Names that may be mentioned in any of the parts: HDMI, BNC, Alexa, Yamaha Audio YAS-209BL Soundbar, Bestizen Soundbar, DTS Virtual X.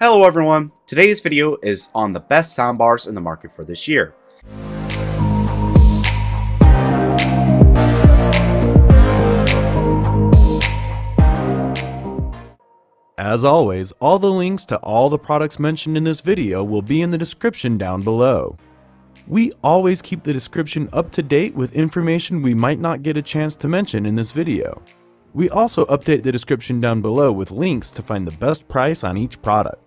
Hello everyone, today's video is on the best soundbars in the market for this year. As always, all the links to all the products mentioned in this video will be in the description down below. We always keep the description up to date with information we might not get a chance to mention in this video. We also update the description down below with links to find the best price on each product.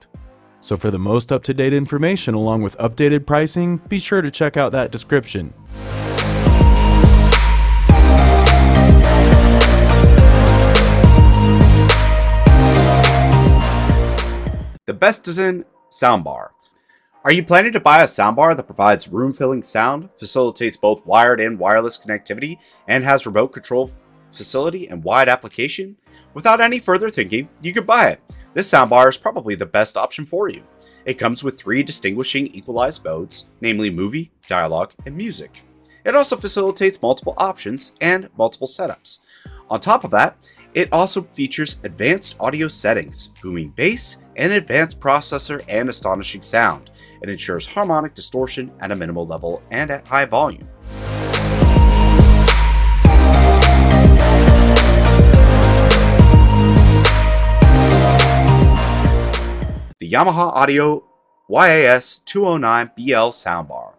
So for the most up-to-date information along with updated pricing, be sure to check out that description. The Bestizen Soundbar. Are you planning to buy a soundbar that provides room-filling sound, facilitates both wired and wireless connectivity, and has remote control facility and wide application? Without any further thinking, you could buy it. This soundbar is probably the best option for you. It comes with three distinguishing equalized modes, namely movie, dialogue, and music. It also facilitates multiple options and multiple setups. On top of that, it also features advanced audio settings, booming bass, an advanced processor, and astonishing sound. It ensures harmonic distortion at a minimal level and at high volume. The Yamaha Audio YAS-209BL Soundbar.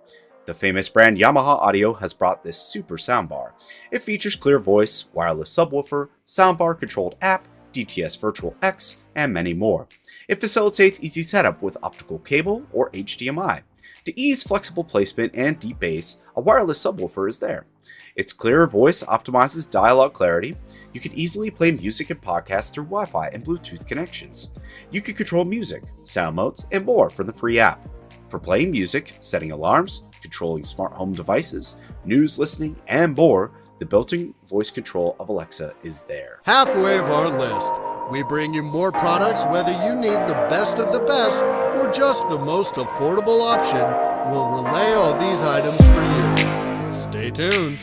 The famous brand Yamaha Audio has brought this super soundbar. It features clear voice, wireless subwoofer, soundbar controlled app, DTS Virtual X, and many more. It facilitates easy setup with optical cable or HDMI. To ease flexible placement and deep bass, a wireless subwoofer is there. Its clear voice optimizes dialogue clarity. You can easily play music and podcasts through Wi-Fi and Bluetooth connections. You can control music, sound modes, and more from the free app. For playing music, setting alarms, controlling smart home devices, news listening, and more, the built-in voice control of Alexa is there. Halfway of our list, we bring you more products. Whether you need the best of the best or just the most affordable option, we'll relay all these items for you. Stay tuned.